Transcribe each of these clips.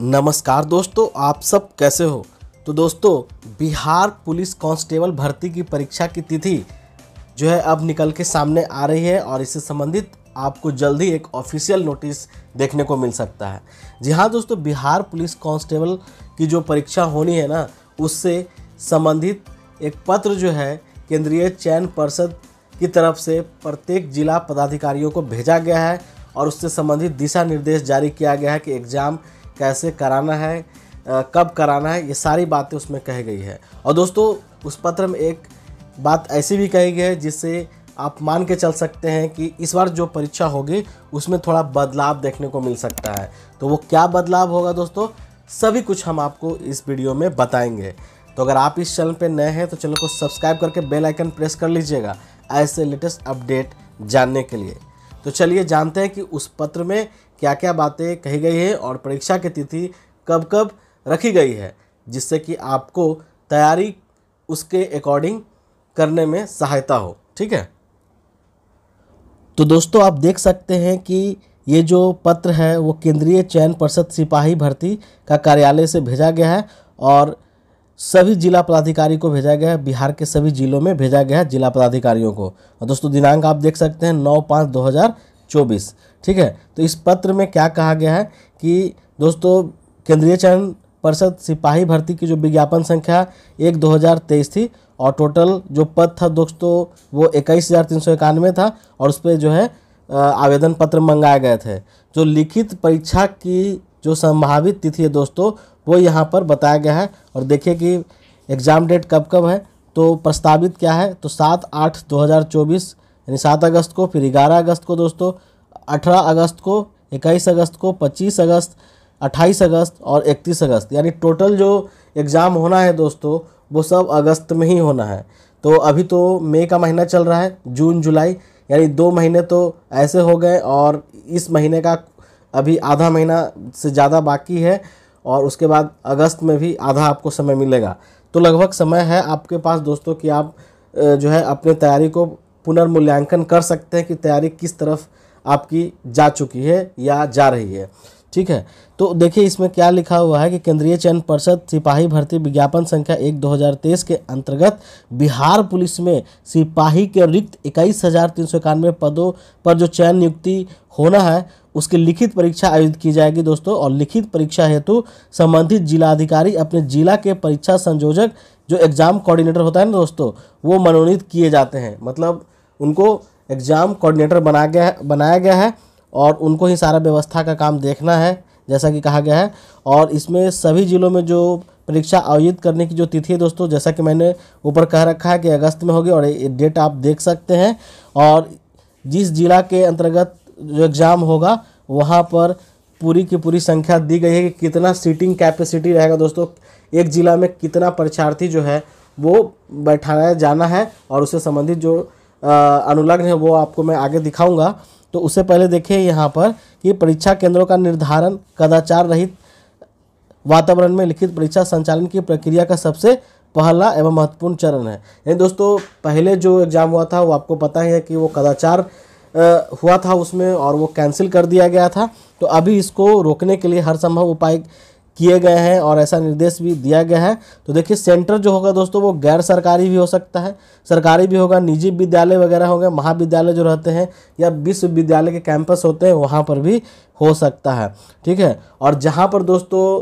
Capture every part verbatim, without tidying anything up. नमस्कार दोस्तों, आप सब कैसे हो। तो दोस्तों, बिहार पुलिस कांस्टेबल भर्ती की परीक्षा की तिथि जो है अब निकल के सामने आ रही है और इससे संबंधित आपको जल्द ही एक ऑफिशियल नोटिस देखने को मिल सकता है। जी हाँ दोस्तों, बिहार पुलिस कांस्टेबल की जो परीक्षा होनी है ना, उससे संबंधित एक पत्र जो है केंद्रीय चयन परिषद की तरफ से प्रत्येक जिला पदाधिकारियों को भेजा गया है और उससे संबंधित दिशा निर्देश जारी किया गया है कि एग्ज़ाम कैसे कराना है, कब कराना है, ये सारी बातें उसमें कही गई है। और दोस्तों, उस पत्र में एक बात ऐसी भी कही गई है जिससे आप मान के चल सकते हैं कि इस बार जो परीक्षा होगी उसमें थोड़ा बदलाव देखने को मिल सकता है। तो वो क्या बदलाव होगा दोस्तों, सभी कुछ हम आपको इस वीडियो में बताएंगे। तो अगर आप इस चैनल पर नए हैं तो चैनल को सब्सक्राइब करके बेल आइकन प्रेस कर लीजिएगा ऐसे लेटेस्ट अपडेट जानने के लिए। तो चलिए जानते हैं कि उस पत्र में क्या क्या बातें कही गई है और परीक्षा की तिथि कब कब रखी गई है, जिससे कि आपको तैयारी उसके अकॉर्डिंग करने में सहायता हो। ठीक है, तो दोस्तों आप देख सकते हैं कि ये जो पत्र है वो केंद्रीय चयन परिषद सिपाही भर्ती का कार्यालय से भेजा गया है और सभी जिला पदाधिकारी को भेजा गया है। बिहार के सभी जिलों में भेजा गया है जिला पदाधिकारियों को। और दोस्तों दिनांक आप देख सकते हैं नौ पाँच दो हज़ार चौबीस। ठीक है, तो इस पत्र में क्या कहा गया है कि दोस्तों केंद्रीय चयन परिषद सिपाही भर्ती की जो विज्ञापन संख्या एक दो हज़ार तेईस थी और टोटल जो पद था दोस्तों वो इक्कीस हज़ार तीन सौ इक्यानवे था और उस पर जो है आवेदन पत्र मंगाए गए थे। जो लिखित परीक्षा की जो संभावित तिथि है दोस्तों वो यहाँ पर बताया गया है और देखिए कि एग्ज़ाम डेट कब कब है। तो प्रस्तावित क्या है, तो सात आठ दो हज़ार चौबीस यानी सात अगस्त को, फिर ग्यारह अगस्त को दोस्तों, अठारह अगस्त को, इक्कीस अगस्त को, पच्चीस अगस्त, अट्ठाईस अगस्त और इकतीस अगस्त, यानी टोटल जो एग्ज़ाम होना है दोस्तों वो सब अगस्त में ही होना है। तो अभी तो मई का महीना चल रहा है, जून जुलाई, यानी दो महीने तो ऐसे हो गए और इस महीने का अभी आधा महीना से ज़्यादा बाकी है और उसके बाद अगस्त में भी आधा आपको समय मिलेगा। तो लगभग समय है आपके पास दोस्तों कि आप जो है अपने तैयारी को पुनर्मूल्यांकन कर सकते हैं कि तैयारी किस तरफ आपकी जा चुकी है या जा रही है। ठीक है, तो देखिए इसमें क्या लिखा हुआ है कि केंद्रीय चयन परिषद सिपाही भर्ती विज्ञापन संख्या एक दो हज़ार तेईस के अंतर्गत बिहार पुलिस में सिपाही के रिक्त इक्कीस हज़ार तीन सौ इक्यानवे पदों पर जो चयन नियुक्ति होना है उसकी लिखित परीक्षा आयोजित की जाएगी दोस्तों। और लिखित परीक्षा हेतु संबंधित जिलाधिकारी अपने जिला के परीक्षा संयोजक, जो एग्ज़ाम कोऑर्डिनेटर होता है ना दोस्तों, वो मनोनीत किए जाते हैं। मतलब उनको एग्ज़ाम कोऑर्डिनेटर बना गया बनाया गया है और उनको ही सारा व्यवस्था का काम देखना है जैसा कि कहा गया है। और इसमें सभी ज़िलों में जो परीक्षा आयोजित करने की जो तिथि है दोस्तों, जैसा कि मैंने ऊपर कह रखा है कि अगस्त में होगी और ये डेट आप देख सकते हैं। और जिस जिला के अंतर्गत जो एग्ज़ाम होगा वहाँ पर पूरी की पूरी संख्या दी गई है कि कितना सीटिंग कैपेसिटी रहेगा दोस्तों, एक ज़िला में कितना परीक्षार्थी जो है वो बैठाया जाना है और उससे संबंधित जो अनुलग्न है वो आपको मैं आगे दिखाऊंगा। तो उससे पहले देखिए यहाँ पर कि परीक्षा केंद्रों का निर्धारण कदाचार रहित वातावरण में लिखित परीक्षा संचालन की प्रक्रिया का सबसे पहला एवं महत्वपूर्ण चरण है। यानी दोस्तों पहले जो एग्ज़ाम हुआ था वो आपको पता ही है कि वो कदाचार हुआ था उसमें और वो कैंसिल कर दिया गया था। तो अभी इसको रोकने के लिए हर संभव उपाय किए गए हैं और ऐसा निर्देश भी दिया गया है। तो देखिए सेंटर जो होगा दोस्तों वो गैर सरकारी भी हो सकता है, सरकारी भी होगा, निजी विद्यालय वगैरह होंगे, महाविद्यालय जो रहते हैं या विश्वविद्यालय के कैंपस होते हैं वहाँ पर भी हो सकता है। ठीक है, और जहाँ पर दोस्तों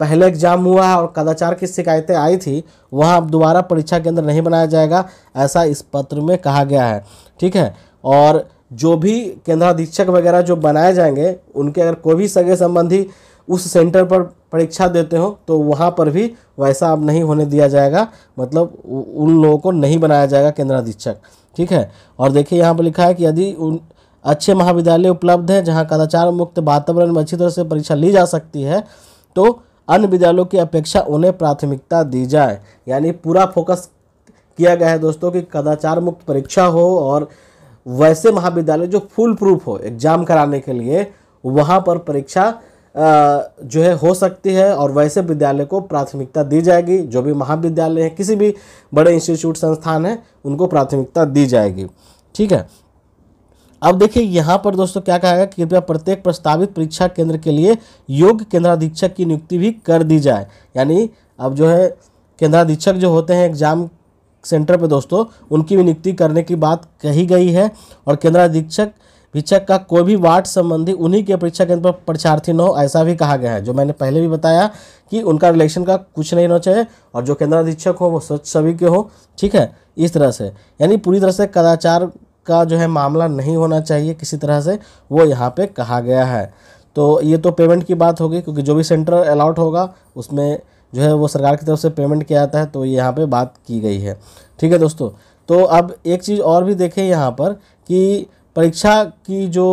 पहले एग्ज़ाम हुआ है और कदाचार की शिकायतें आई थी वहाँ अब दोबारा परीक्षा केंद्र नहीं बनाया जाएगा, ऐसा इस पत्र में कहा गया है। ठीक है, और जो भी केंद्राधीक्षक वगैरह जो बनाए जाएंगे उनके अगर कोई भी सगे संबंधी उस सेंटर पर परीक्षा देते हो तो वहाँ पर भी वैसा अब नहीं होने दिया जाएगा, मतलब उन लोगों को नहीं बनाया जाएगा केंद्राधीक्षक। ठीक है, और देखिए यहाँ पर लिखा है कि यदि उन अच्छे महाविद्यालय उपलब्ध हैं जहाँ कदाचार मुक्त वातावरण में अच्छी तरह से परीक्षा ली जा सकती है तो अन्य विद्यालयों की अपेक्षा उन्हें प्राथमिकता दी जाए। यानी पूरा फोकस किया गया है दोस्तों कि कदाचार मुक्त परीक्षा हो और वैसे महाविद्यालय जो फुल प्रूफ हो एग्ज़ाम कराने के लिए वहाँ पर परीक्षा जो है हो सकती है और वैसे विद्यालय को प्राथमिकता दी जाएगी। जो भी महाविद्यालय हैं, किसी भी बड़े इंस्टीट्यूट संस्थान हैं, उनको प्राथमिकता दी जाएगी। ठीक है, अब देखिए यहाँ पर दोस्तों क्या कहा गया कि कृपया प्रत्येक प्रस्तावित परीक्षा केंद्र के लिए योग्य केंद्राधीक्षक की नियुक्ति भी कर दी जाए। यानी अब जो है केंद्राधीक्षक जो होते हैं एग्जाम सेंटर पे दोस्तों, उनकी भी नियुक्ति करने की बात कही गई है। और केंद्राधीक्षक परीक्षक का कोई भी वार्ड संबंधी उन्हीं के परीक्षा केंद्र पर परीक्षार्थी न हो, ऐसा भी कहा गया है। जो मैंने पहले भी बताया कि उनका रिलेशन का कुछ नहीं होना चाहिए और जो केंद्राधीक्षक हो वो स्वच्छ सभी के हो, ठीक है। इस तरह से यानी पूरी तरह से कदाचार का जो है मामला नहीं होना चाहिए किसी तरह से, वो यहाँ पे कहा गया है। तो ये तो पेमेंट की बात होगी, क्योंकि जो भी सेंटर अलाउट होगा उसमें जो है वो सरकार की तरफ से पेमेंट किया जाता है, तो ये यहाँ पे बात की गई है, ठीक है दोस्तों। तो अब एक चीज़ और भी देखें यहाँ पर कि परीक्षा की जो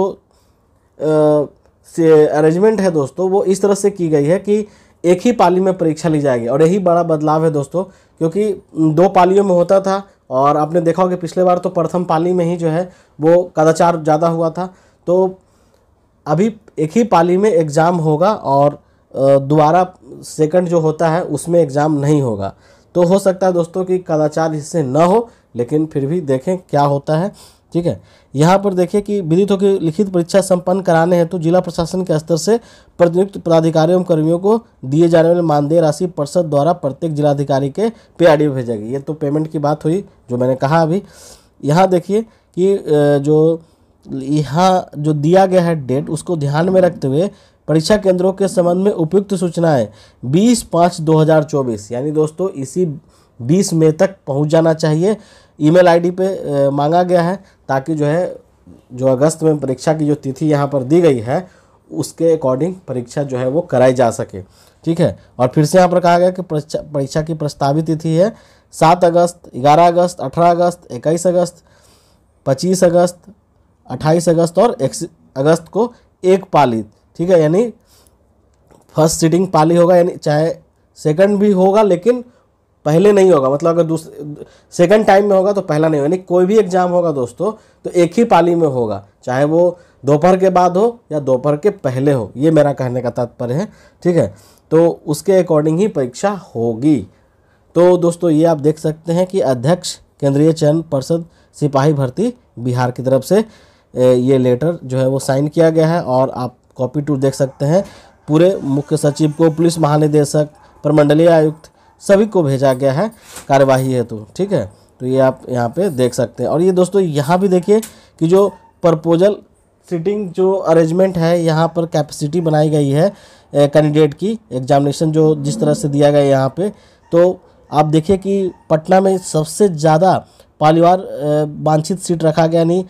अरेंजमेंट है दोस्तों वो इस तरह से की गई है कि एक ही पाली में परीक्षा ली जाएगी। और यही बड़ा बदलाव है दोस्तों, क्योंकि दो पालियों में होता था और आपने देखा होगा पिछले बार तो प्रथम पाली में ही जो है वो कदाचार ज़्यादा हुआ था। तो अभी एक ही पाली में एग्ज़ाम होगा और दोबारा सेकंड जो होता है उसमें एग्ज़ाम नहीं होगा। तो हो सकता है दोस्तों कि कदाचार इससे ना हो, लेकिन फिर भी देखें क्या होता है, ठीक है। यहाँ पर देखिए कि विदित हो कि लिखित परीक्षा संपन्न कराने हेतु जिला प्रशासन के स्तर से प्रतिनियुक्त पदाधिकारियों एवं कर्मियों को दिए जाने वाले मानदेय राशि परिषद द्वारा प्रत्येक जिलाधिकारी के पे आईडी में भेजेगी। ये तो पेमेंट की बात हुई जो मैंने कहा। अभी यहाँ देखिए कि जो यहाँ जो दिया गया है डेट, उसको ध्यान में रखते हुए परीक्षा केंद्रों के संबंध में उपयुक्त सूचनाएँ बीस पाँच दो हज़ार चौबीस, यानी दोस्तों इसी बीस मई तक पहुंच जाना चाहिए। ईमेल आईडी पे मांगा गया है ताकि जो है जो अगस्त में परीक्षा की जो तिथि यहाँ पर दी गई है उसके अकॉर्डिंग परीक्षा जो है वो कराई जा सके, ठीक है। और फिर से यहाँ पर कहा गया कि परीक्षा परीक्षा की प्रस्तावित तिथि है सात अगस्त, ग्यारह अगस्त, अठारह अगस्त, इक्कीस अगस्त, पच्चीस अगस्त, अट्ठाईस अगस्त और एक अगस्त को एक पाली, ठीक है। यानी फर्स्ट सिटिंग पाली होगा, यानी चाहे सेकंड भी होगा लेकिन पहले नहीं होगा। मतलब अगर दूसरे सेकंड टाइम में होगा तो पहला नहीं होगा। यानी कोई भी एग्ज़ाम होगा दोस्तों तो एक ही पाली में होगा, चाहे वो दोपहर के बाद हो या दोपहर के पहले हो, ये मेरा कहने का तात्पर्य है, ठीक है। तो उसके अकॉर्डिंग ही परीक्षा होगी। तो दोस्तों ये आप देख सकते हैं कि अध्यक्ष केंद्रीय चयन परिषद सिपाही भर्ती बिहार की तरफ से ये लेटर जो है वो साइन किया गया है। और आप कॉपी टू देख सकते हैं, पूरे मुख्य सचिव को, पुलिस महानिदेशक, प्रमंडलीय आयुक्त सभी को भेजा गया है कार्यवाही हेतु, ठीक है। तो ये आप यहाँ पे देख सकते हैं। और ये दोस्तों यहाँ भी देखिए कि जो प्रपोजल सीटिंग जो अरेंजमेंट है, यहाँ पर कैपेसिटी बनाई गई है कैंडिडेट की एग्जामिनेशन जो जिस तरह से दिया गया है यहाँ पे। तो आप देखिए कि पटना में सबसे ज़्यादा पालीवार वांछित सीट रखा गया, यानी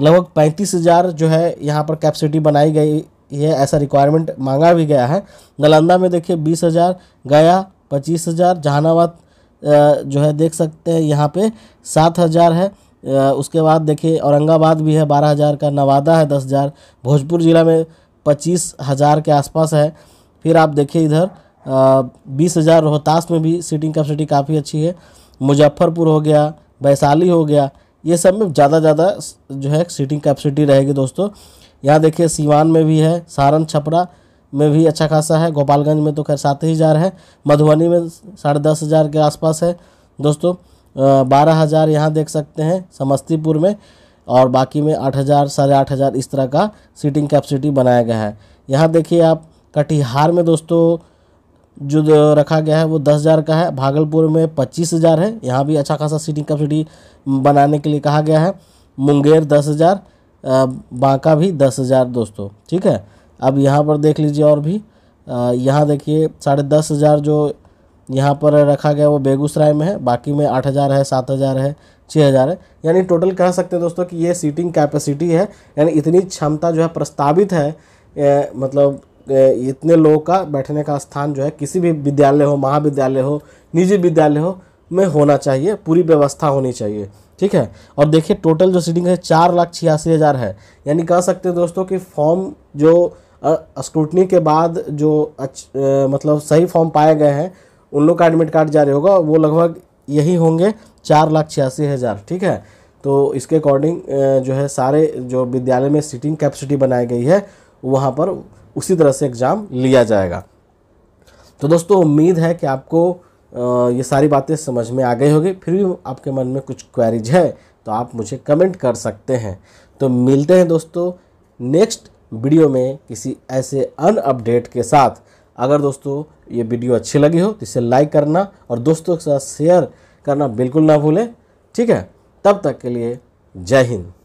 लगभग पैंतीस हज़ार जो है यहाँ पर कैपेसिटी बनाई गई है, ऐसा रिक्वायरमेंट मांगा भी गया है। नालंदा में देखिए बीस हज़ार, गया पच्चीस हज़ार, जहानाबाद जो है देख सकते हैं यहाँ पे सात हज़ार है। उसके बाद देखिए औरंगाबाद भी है बारह हज़ार का, नवादा है दस हज़ार, भोजपुर ज़िला में पच्चीस हज़ार के आसपास है। फिर आप देखिए इधर बीस हज़ार रोहतास में भी सीटिंग कैपेसिटी काफ़ी अच्छी है। मुजफ्फरपुर हो गया, वैशाली हो गया, ये सब में ज़्यादा ज़्यादा जो है सीटिंग कैपेसिटी रहेगी दोस्तों। यहाँ देखिए सीवान में भी है, सारण छपरा में भी अच्छा खासा है, गोपालगंज में तो खैर सात ही हज़ार है, मधुबनी में साढ़े दस हज़ार के आसपास है दोस्तों, बारह हज़ार यहाँ देख सकते हैं समस्तीपुर में, और बाकी में आठ हज़ार साढ़े आठ हज़ार इस तरह का सीटिंग कैपेसिटी बनाया गया है। यहाँ देखिए आप कटिहार में दोस्तों जो रखा गया है वो दस हज़ार का है, भागलपुर में पच्चीस हज़ार है, यहाँ भी अच्छा खासा सीटिंग कैपेसिटी बनाने के लिए कहा गया है। मुंगेर दस हज़ार, बांका भी दस हज़ार दोस्तों, ठीक है। अब यहाँ पर देख लीजिए और भी, यहाँ देखिए साढ़े दस हज़ार जो यहाँ पर रखा गया वो बेगूसराय में है, बाकी में आठ हज़ार है, सात हज़ार है, छः हज़ार है। यानी टोटल कह सकते हैं दोस्तों कि ये सीटिंग कैपेसिटी है, यानी इतनी क्षमता जो है प्रस्तावित है, ए, मतलब ए, इतने लोगों का बैठने का स्थान जो है किसी भी विद्यालय हो, महाविद्यालय हो, निजी विद्यालय हो में होना चाहिए, पूरी व्यवस्था होनी चाहिए, ठीक है। और देखिए टोटल जो सीटिंग है चार लाख छियासी हज़ार है, यानी कह सकते हैं दोस्तों कि फॉर्म जो स्क्रूटनी के बाद जो अच, ए, मतलब सही फॉर्म पाए गए हैं उन लोग का एडमिट कार्ड जारी होगा, वो लगभग यही होंगे चार लाख छियासी हज़ार, ठीक है। तो इसके अकॉर्डिंग जो है सारे जो विद्यालय में सीटिंग कैपेसिटी बनाई गई है वहाँ पर उसी तरह से एग्ज़ाम लिया जाएगा। तो दोस्तों उम्मीद है कि आपको ये सारी बातें समझ में आ गई होगी। फिर भी आपके मन में कुछ क्वेरीज है तो आप मुझे कमेंट कर सकते हैं। तो मिलते हैं दोस्तों नेक्स्ट वीडियो में किसी ऐसे अन्य अपडेट के साथ। अगर दोस्तों ये वीडियो अच्छी लगी हो तो इसे लाइक करना और दोस्तों के साथ शेयर करना बिल्कुल ना भूलें, ठीक है। तब तक के लिए जय हिंद।